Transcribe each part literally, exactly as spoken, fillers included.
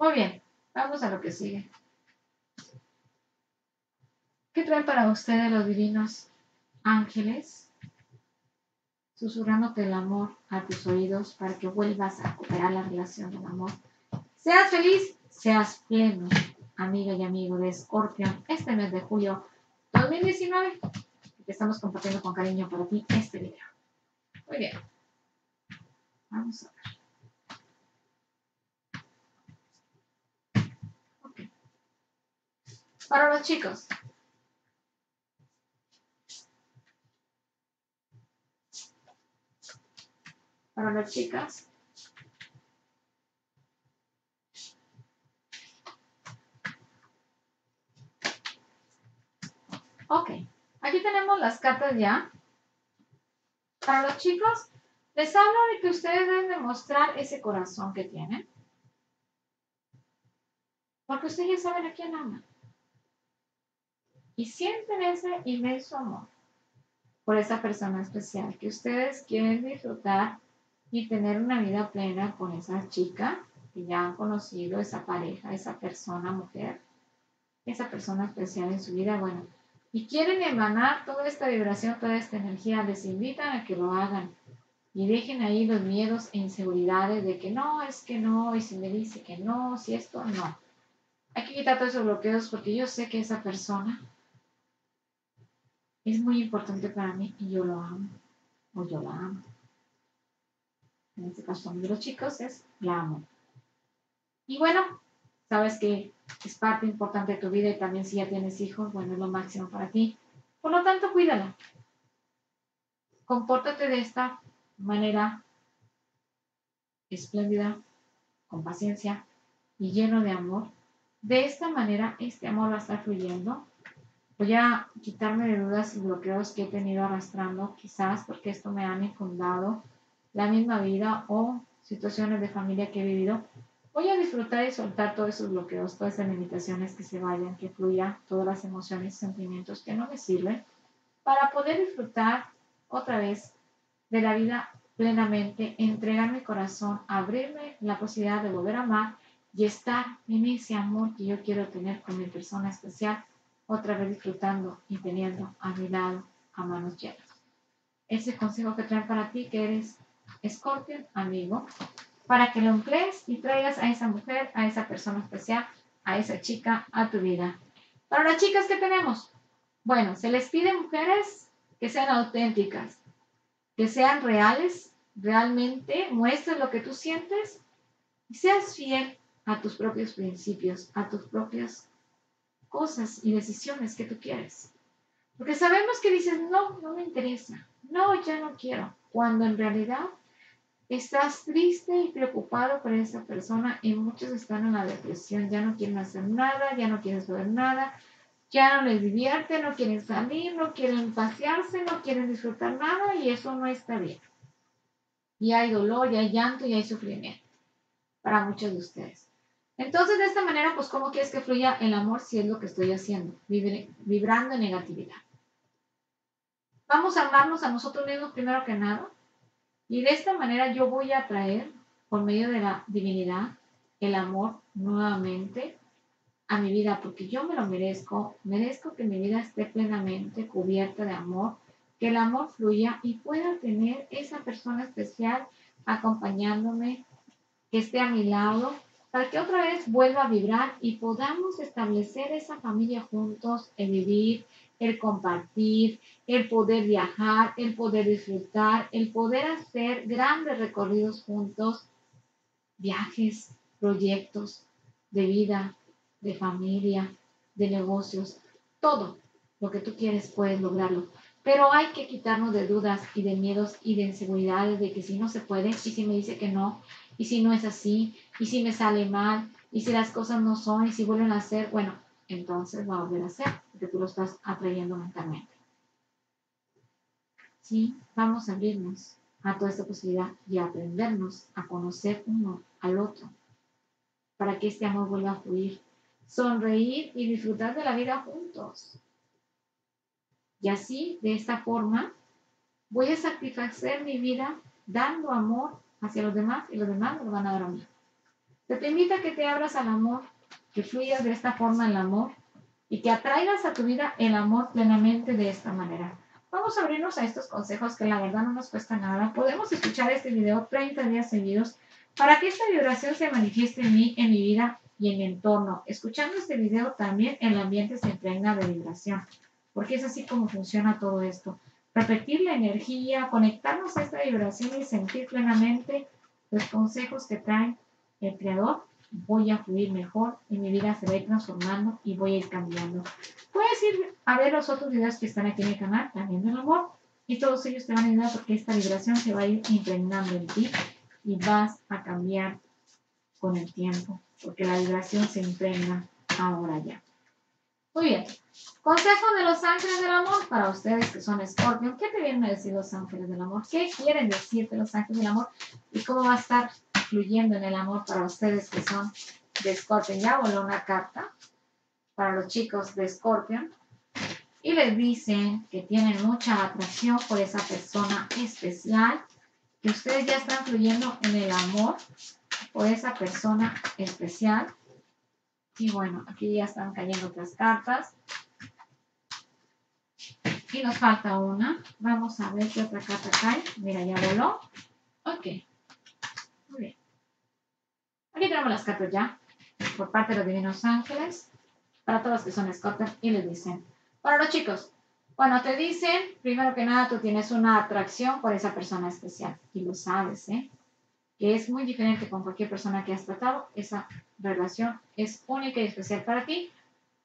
Muy bien, vamos a lo que sigue. ¿Qué traen para ustedes los divinos ángeles? Susurrándote el amor a tus oídos para que vuelvas a recuperar la relación del amor. Seas feliz, seas pleno, amiga y amigo de Escorpión, este mes de julio dos mil diecinueve, que estamos compartiendo con cariño para ti este video. Muy bien. Vamos a ver. Para los chicos. Para las chicas. Ok. Aquí tenemos las cartas ya. Para los chicos, les hablo de que ustedes deben demostrar ese corazón que tienen. Porque ustedes ya saben a quién aman. Y sienten ese inmenso amor por esa persona especial que ustedes quieren disfrutar y tener una vida plena con esa chica que ya han conocido, esa pareja, esa persona, mujer, esa persona especial en su vida. Bueno, y quieren emanar toda esta vibración, toda esta energía, les invitan a que lo hagan y dejen ahí los miedos e inseguridades de que no, es que no, y si me dice que no, si esto, no. Hay que quitar todos esos bloqueos porque yo sé que esa persona es muy importante para mí y yo lo amo, o yo la amo. En este caso de los chicos es la amo. Y bueno, sabes que es parte importante de tu vida y también si ya tienes hijos, bueno, es lo máximo para ti. Por lo tanto, cuídala. Compórtate de esta manera espléndida, con paciencia y lleno de amor. De esta manera, este amor va a estar fluyendo. Voy a quitarme de dudas y bloqueos que he tenido arrastrando, quizás porque esto me han infundado la misma vida o situaciones de familia que he vivido. Voy a disfrutar y soltar todos esos bloqueos, todas esas limitaciones que se vayan, que fluya, todas las emociones y sentimientos que no me sirven, para poder disfrutar otra vez de la vida plenamente, entregar mi corazón, abrirme la posibilidad de volver a amar y estar en ese amor que yo quiero tener con mi persona especial. Otra vez disfrutando y teniendo a mi lado a manos llenas. Ese consejo que traen para ti, que eres Escorpión, amigo, para que lo emplees y traigas a esa mujer, a esa persona especial, a esa chica, a tu vida. Para las chicas que tenemos, bueno, se les pide mujeres que sean auténticas, que sean reales, realmente muestres lo que tú sientes y seas fiel a tus propios principios, a tus propios cosas y decisiones que tú quieres. Porque sabemos que dices, no, no me interesa, no, ya no quiero, cuando en realidad estás triste y preocupado por esa persona y muchos están en la depresión, ya no quieren hacer nada, ya no quieren saber nada, ya no les divierte, no quieren salir, no quieren pasearse, no quieren disfrutar nada y eso no está bien. Y hay dolor, y hay llanto, y hay sufrimiento para muchos de ustedes. Entonces, de esta manera, pues, ¿cómo quieres que fluya el amor si es lo que estoy haciendo? Vibre, vibrando en negatividad. Vamos a amarnos a nosotros mismos primero que nada. Y de esta manera yo voy a atraer, por medio de la divinidad, el amor nuevamente a mi vida. Porque yo me lo merezco. Merezco que mi vida esté plenamente cubierta de amor. Que el amor fluya y pueda tener esa persona especial acompañándome, que esté a mi lado, para que otra vez vuelva a vibrar y podamos establecer esa familia juntos, el vivir, el compartir, el poder viajar, el poder disfrutar, el poder hacer grandes recorridos juntos, viajes, proyectos de vida, de familia, de negocios, todo lo que tú quieres puedes lograrlo. Pero hay que quitarnos de dudas y de miedos y de inseguridades de que si no se puede y si me dice que no, y si no es así, y si me sale mal, y si las cosas no son, y si vuelven a ser, bueno, entonces va a volver a ser, porque tú lo estás atrayendo mentalmente. Sí, vamos a abrirnos a toda esta posibilidad y a aprendernos a conocer uno al otro, para que este amor vuelva a fluir, sonreír y disfrutar de la vida juntos. Y así, de esta forma, voy a satisfacer mi vida dando amor hacia los demás y los demás me lo van a dar a mí. Se te invita a que te abras al amor, que fluyas de esta forma en el amor y que atraigas a tu vida el amor plenamente de esta manera. Vamos a abrirnos a estos consejos que la verdad no nos cuesta nada. Podemos escuchar este video treinta días seguidos para que esta vibración se manifieste en mí, en mi vida y en mi entorno. Escuchando este video también el ambiente se impregna de vibración, porque es así como funciona todo esto. Repetir la energía, conectarnos a esta vibración y sentir plenamente los consejos que trae el creador. Voy a fluir mejor y mi vida se va a ir transformando y voy a ir cambiando. Puedes ir a ver los otros videos que están aquí en el canal, también del amor, y todos ellos te van a ayudar porque esta vibración se va a ir impregnando en ti y vas a cambiar con el tiempo, porque la vibración se impregna ahora ya. Muy bien. Consejo de los ángeles del amor para ustedes que son Escorpión. ¿Qué te vienen a decir los ángeles del amor? ¿Qué quieren decirte los ángeles del amor? ¿Y cómo va a estar fluyendo en el amor para ustedes que son de Escorpión? Ya voló una carta para los chicos de Escorpión y les dicen que tienen mucha atracción por esa persona especial, que ustedes ya están fluyendo en el amor por esa persona especial. Y bueno, aquí ya están cayendo otras cartas. Y nos falta una. Vamos a ver qué otra carta cae. Mira, ya voló. Ok. Muy bien. Aquí tenemos las cartas ya, por parte de los divinos ángeles, para todos los que son Escorpión, y les dicen. Bueno, los chicos, bueno, te dicen, primero que nada, tú tienes una atracción por esa persona especial. Y lo sabes, ¿eh? Que es muy diferente con cualquier persona que has tratado. Esa relación es única y especial para ti.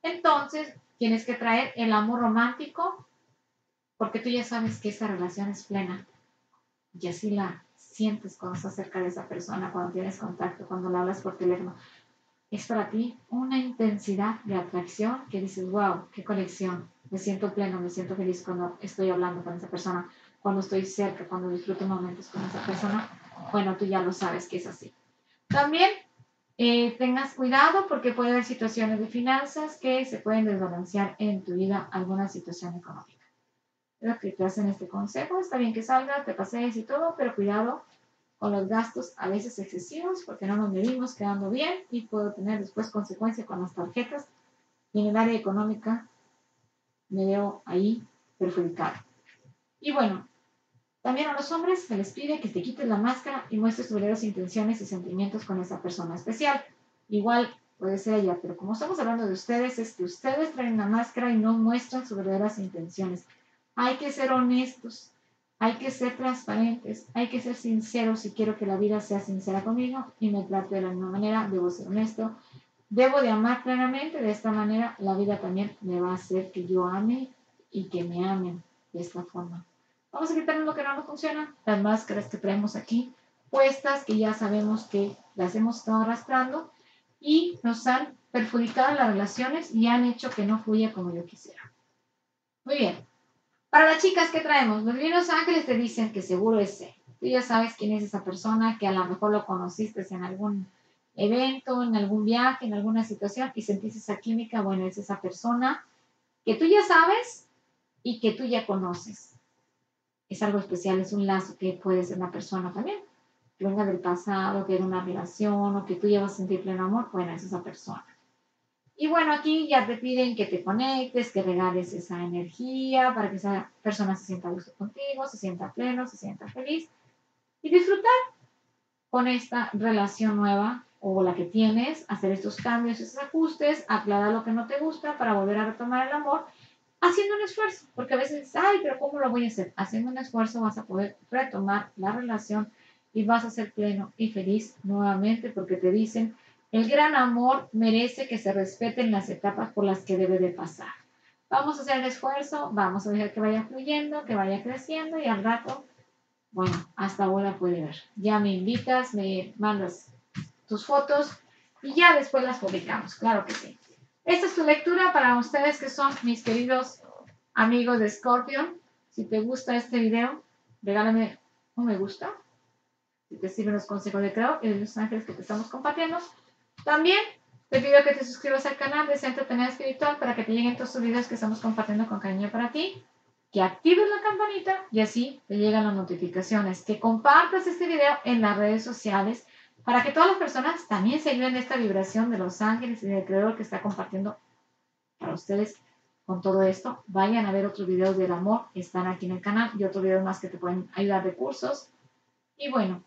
Entonces, tienes que traer el amor romántico porque tú ya sabes que esa relación es plena. Y así la sientes cuando estás cerca de esa persona, cuando tienes contacto, cuando la hablas por teléfono. Es para ti una intensidad de atracción que dices, wow, qué conexión. Me siento pleno, me siento feliz cuando estoy hablando con esa persona, cuando estoy cerca, cuando disfruto momentos con esa persona. Bueno, tú ya lo sabes que es así. También eh, tengas cuidado porque puede haber situaciones de finanzas que se pueden desbalancear en tu vida, alguna situación económica. Lo que te hacen este consejo, está bien que salgas, te pasees y todo, pero cuidado con los gastos a veces excesivos porque no nos medimos quedando bien y puedo tener después consecuencia con las tarjetas y en el área económica me veo ahí perjudicado. Y bueno, también a los hombres se les pide que te quites la máscara y muestres tus verdaderas intenciones y sentimientos con esa persona especial. Igual puede ser ella, pero como estamos hablando de ustedes, es que ustedes traen la máscara y no muestran sus verdaderas intenciones. Hay que ser honestos, hay que ser transparentes, hay que ser sinceros. Si quiero que la vida sea sincera conmigo y me trate de la misma manera, debo ser honesto. Debo de amar plenamente, de esta manera la vida también me va a hacer que yo ame y que me amen de esta forma. Vamos a quitarnos lo que no nos funciona, las máscaras que traemos aquí puestas, que ya sabemos que las hemos estado arrastrando y nos han perjudicado las relaciones y han hecho que no fluya como yo quisiera. Muy bien. Para las chicas, ¿qué traemos? Los divinos ángeles te dicen que seguro es él. Tú ya sabes quién es esa persona, que a lo mejor lo conociste en algún evento, en algún viaje, en alguna situación y sentiste esa química. Bueno, es esa persona que tú ya sabes y que tú ya conoces. Es algo especial, es un lazo que puede ser una persona también, que venga del pasado, que era una relación o que tú ya vas a sentir pleno amor. Bueno, es esa persona. Y bueno, aquí ya te piden que te conectes, que regales esa energía para que esa persona se sienta a gusto contigo, se sienta pleno, se sienta feliz y disfrutar con esta relación nueva o la que tienes, hacer estos cambios, esos ajustes, aclarar lo que no te gusta para volver a retomar el amor. Haciendo un esfuerzo, porque a veces, ay, pero ¿cómo lo voy a hacer? Haciendo un esfuerzo vas a poder retomar la relación y vas a ser pleno y feliz nuevamente, porque te dicen, el gran amor merece que se respeten las etapas por las que debe de pasar. Vamos a hacer el esfuerzo, vamos a dejar que vaya fluyendo, que vaya creciendo y al rato, bueno, hasta ahora puede ver. Ya me invitas, me mandas tus fotos y ya después las publicamos, claro que sí. Esta es tu lectura para ustedes que son mis queridos amigos de Escorpión. Si te gusta este video, regálame un me gusta. Si te sirven los consejos de creador y de los ángeles que te estamos compartiendo. También te pido que te suscribas al canal de Centro Atenea Espiritual para que te lleguen todos los videos que estamos compartiendo con cariño para ti. Que actives la campanita y así te llegan las notificaciones. Que compartas este video en las redes sociales para que todas las personas también se lleven esta vibración de los ángeles y del creador que está compartiendo para ustedes con todo esto. Vayan a ver otros videos del amor que están aquí en el canal y otros videos más que te pueden ayudar, recursos. Y bueno,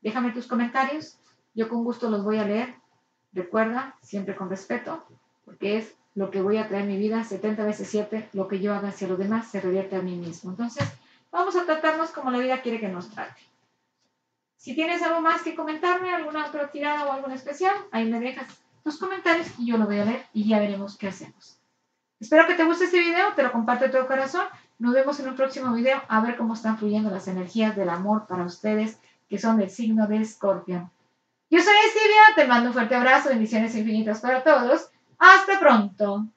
déjame tus comentarios. Yo con gusto los voy a leer. Recuerda, siempre con respeto, porque es lo que voy a traer en mi vida, setenta veces siete, lo que yo haga hacia los demás se revierte a mí mismo. Entonces, vamos a tratarnos como la vida quiere que nos trate. Si tienes algo más que comentarme, alguna otra tirada o algo en especial, ahí me dejas tus comentarios y yo lo voy a leer y ya veremos qué hacemos. Espero que te guste este video, te lo comparto de todo corazón. Nos vemos en un próximo video a ver cómo están fluyendo las energías del amor para ustedes que son del signo de Escorpión. Yo soy Stivia, te mando un fuerte abrazo, bendiciones infinitas para todos. ¡Hasta pronto!